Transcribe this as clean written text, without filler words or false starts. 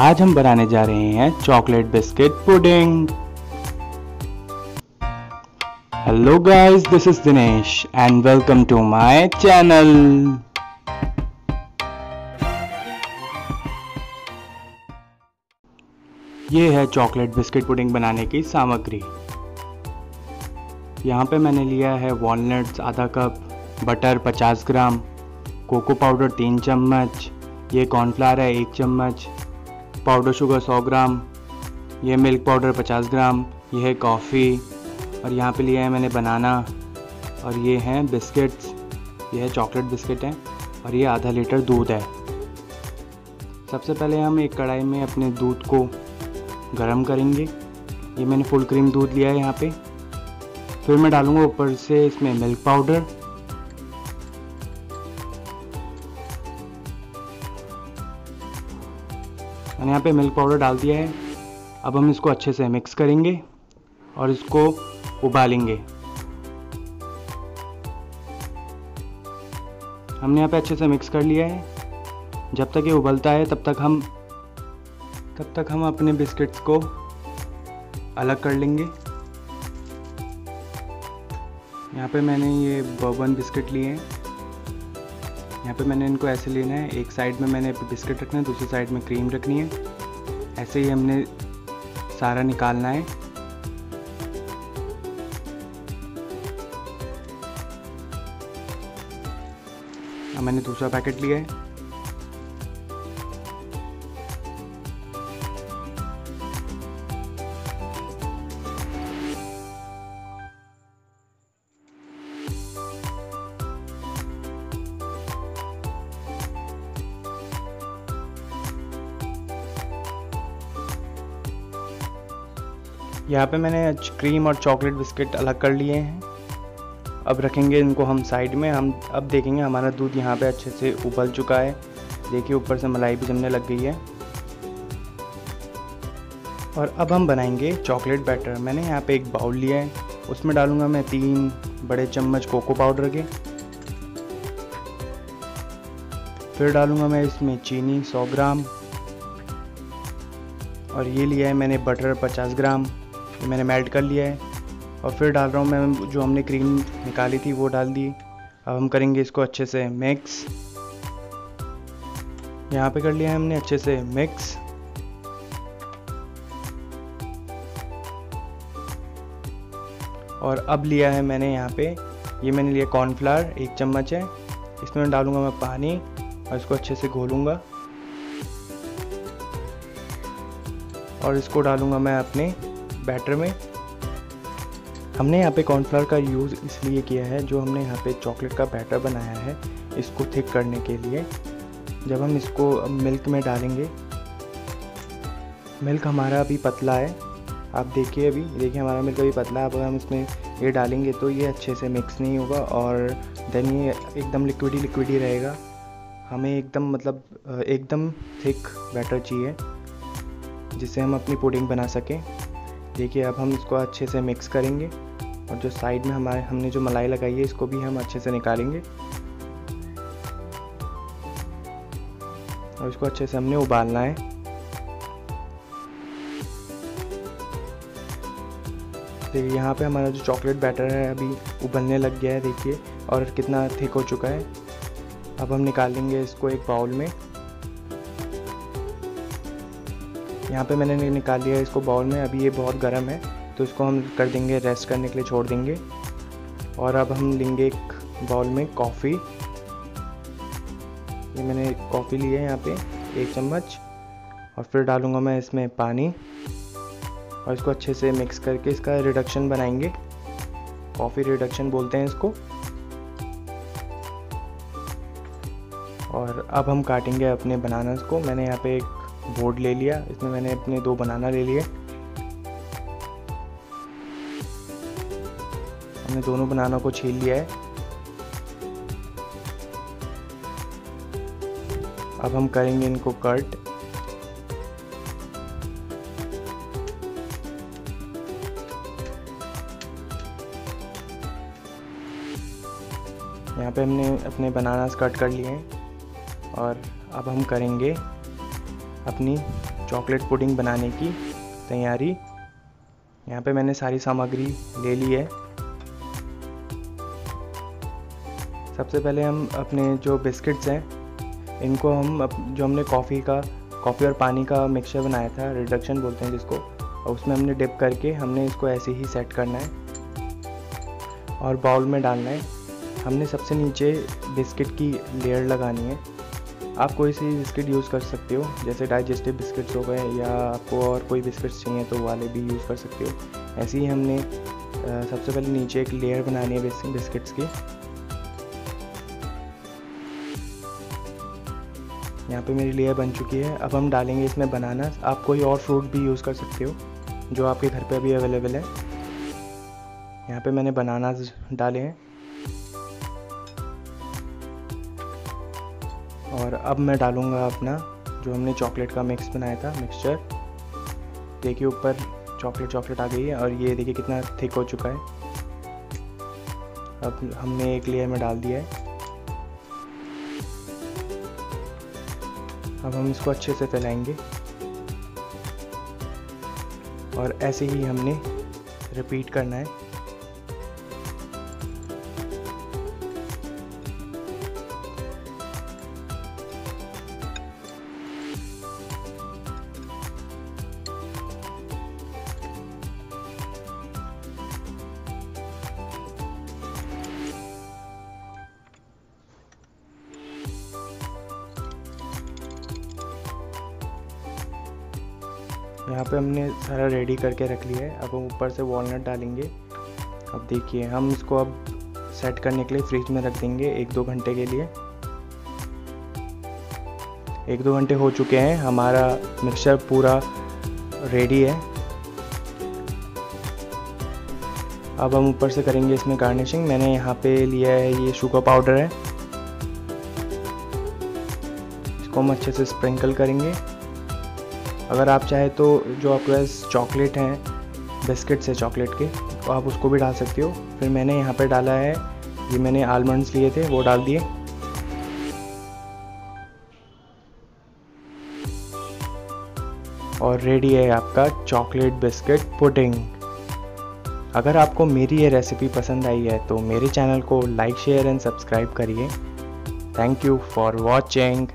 आज हम बनाने जा रहे हैं chocolate biscuit pudding. Hello guys, this is Dinesh and welcome to my channel. ये है चॉकलेट बिस्किट पुडिंग बनाने की सामग्री। यहाँ पे मैंने लिया है वॉलनट्स आधा cup, butter 50 gram, cocoa powder 3 चम्मच, ये कॉर्नफ्लावर है 1 चम्मच, पाउडर शुगर 100 ग्राम, ये मिल्क पाउडर 50 ग्राम, ये है कॉफ़ी और यहाँ पे लिया है मैंने बनाना और ये हैं बिस्किट्स, ये है चॉकलेट बिस्किट है और ये आधा लीटर दूध है। सबसे पहले हम एक कढ़ाई में अपने दूध को गर्म करेंगे। ये मैंने फुल क्रीम दूध लिया है यहाँ पे। फिर मैं डालूँगा ऊपर से इसमें मिल्क पाउडर, मैंने यहाँ पे मिल्क पाउडर डाल दिया है। अब हम इसको अच्छे से मिक्स करेंगे और इसको उबालेंगे। हमने यहाँ पे अच्छे से मिक्स कर लिया है। जब तक ये उबलता है तब तक हम अपने बिस्किट्स को अलग कर लेंगे। यहाँ पे मैंने ये बर्बन बिस्किट लिए हैं। यहाँ पे मैंने इनको ऐसे लेना है, एक साइड में मैंने बिस्किट रखना है, दूसरी साइड में क्रीम रखनी है। ऐसे ही हमने सारा निकालना है। अब मैंने दूसरा पैकेट लिया है। यहाँ पे मैंने क्रीम और चॉकलेट बिस्किट अलग कर लिए हैं। अब रखेंगे इनको हम साइड में। हम अब देखेंगे हमारा दूध यहाँ पे अच्छे से उबल चुका है। देखिए ऊपर से मलाई भी जमने लग गई है। और अब हम बनाएंगे चॉकलेट बैटर। मैंने यहाँ पे एक बाउल लिया है, उसमें डालूँगा मैं 3 बड़े चम्मच कोको पाउडर के। फिर डालूँगा मैं इसमें चीनी 100 ग्राम और ये लिया है मैंने बटर 50 ग्राम, ये मैंने मेल्ट कर लिया है। और फिर डाल रहा हूँ मैं जो हमने क्रीम निकाली थी वो डाल दी। अब हम करेंगे इसको अच्छे से मिक्स। यहाँ पे कर लिया है हमने अच्छे से मिक्स। और अब लिया है मैंने यहाँ पे, ये मैंने लिया कॉर्नफ्लावर 1 चम्मच है। इसमें मैं डालूँगा मैं पानी और इसको अच्छे से घोलूँगा और इसको डालूँगा मैं अपने बैटर में। हमने यहाँ पे कॉर्नफ्लावर का यूज़ इसलिए किया है, जो हमने यहाँ पे चॉकलेट का बैटर बनाया है इसको थिक करने के लिए। जब हम इसको मिल्क में डालेंगे, मिल्क हमारा अभी पतला है, आप देखिए देखिए हमारा मिल्क अभी पतला है। अब हम इसमें ये डालेंगे तो ये अच्छे से मिक्स नहीं होगा और देन ये एकदम लिक्विडी रहेगा। हमें एकदम एकदम थिक बैटर चाहिए जिससे हम अपनी पुडिंग बना सकें। देखिए अब हम इसको अच्छे से मिक्स करेंगे और जो साइड में हमने जो मलाई लगाई है इसको भी हम अच्छे से निकालेंगे और इसको अच्छे से हमने उबालना है। देखिए यहाँ पे हमारा जो चॉकलेट बैटर है अभी उबलने लग गया है, देखिए, और कितना थिक हो चुका है। अब हम निकालेंगे इसको एक बाउल में। यहाँ पे मैंने निकाल लिया है इसको बाउल में। अभी ये बहुत गर्म है तो इसको हम कर देंगे, रेस्ट करने के लिए छोड़ देंगे। और अब हम लेंगे एक बाउल में कॉफ़ी। ये मैंने कॉफ़ी ली है यहाँ पे 1 चम्मच। और फिर डालूँगा मैं इसमें पानी और इसको अच्छे से मिक्स करके इसका रिडक्शन बनाएंगे। कॉफ़ी रिडक्शन बोलते हैं इसको। और अब हम काटेंगे अपने बनानास को। मैंने यहाँ पे एक बोर्ड ले लिया, इसमें मैंने अपने 2 बनाना ले लिए। हमने दोनों बनाना को छील लिया है। अब हम करेंगे इनको कट। यहाँ पे हमने अपने बनानास कट कर लिए हैं और अब हम करेंगे अपनी चॉकलेट पुडिंग बनाने की तैयारी। यहाँ पे मैंने सारी सामग्री ले ली है। सबसे पहले हम अपने जो बिस्किट्स हैं इनको जो हमने कॉफ़ी और पानी का मिक्सचर बनाया था, रिडक्शन बोलते हैं जिसको, और उसमें हमने डिप करके हमने इसको ऐसे ही सेट करना है और बाउल में डालना है। हमने सबसे नीचे बिस्किट की लेयर लगानी है। आप कोई सी बिस्किट यूज़ कर सकते हो, जैसे डाइजेस्टिव बिस्किट्स हो गए, या आपको और कोई बिस्किट्स चाहिए तो वाले भी यूज़ कर सकते हो। ऐसे ही हमने सबसे पहले नीचे एक लेयर बनानी है बिस्किट्स की। यहाँ पे मेरी लेयर बन चुकी है। अब हम डालेंगे इसमें बनाना। आप कोई और फ्रूट भी यूज़ कर सकते हो जो आपके घर पे अभी अवेलेबल है। यहाँ पे मैंने बनाना डाले हैं और अब मैं डालूँगा अपना जो हमने चॉकलेट का मिक्स बनाया था, मिक्सचर। देखिए ऊपर चॉकलेट आ गई है और ये देखिए कितना थिक हो चुका है। अब हमने एक लेयर में डाल दिया है। अब हम इसको अच्छे से फैलाएंगे और ऐसे ही हमने रिपीट करना है। यहाँ पे हमने सारा रेडी करके रख लिया है। अब हम ऊपर से वॉलनट डालेंगे। अब देखिए हम इसको अब सेट करने के लिए फ्रिज में रख देंगे 1-2 घंटे के लिए। 1-2 घंटे हो चुके हैं, हमारा मिक्सचर पूरा रेडी है। अब हम ऊपर से करेंगे इसमें गार्निशिंग। मैंने यहाँ पे लिया है ये शुगर पाउडर है, इसको हम अच्छे से स्प्रिंकल करेंगे। अगर आप चाहे तो जो आपके पास चॉकलेट हैं, बिस्किट्स है चॉकलेट के, तो आप उसको भी डाल सकते हो। फिर मैंने यहाँ पे डाला है, ये मैंने आलमंड्स लिए थे वो डाल दिए। और रेडी है आपका चॉकलेट बिस्किट पुडिंग। अगर आपको मेरी ये रेसिपी पसंद आई है तो मेरे चैनल को लाइक, शेयर एंड सब्सक्राइब करिए। Thank you for watching.